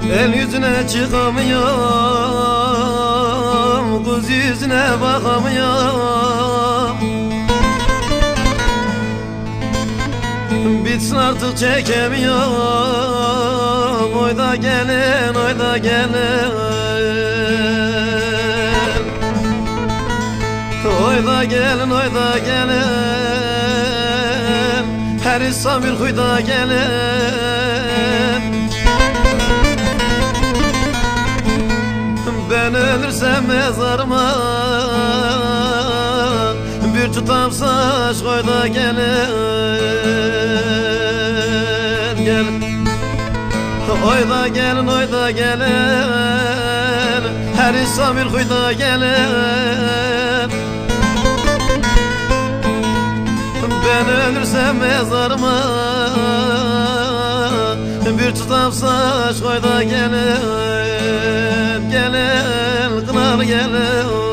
El yüzüne çıkamıyorum, kız yüzüne bakamıyorum. Bitsin artık çekemiyorum, oy da gelin, oy da gelin. Oy da gelin, oy da gelin. Her insan bir huy da gelin. Ben ölürsem mezarıma bir tutam saç koy da gelin, gelin. Oy da gelin, oy da gelin. Her insan bir huy da gelin. Ben ölürsem mezarıma bir tutam saç koy da gelin, gelin. Kınar gelin.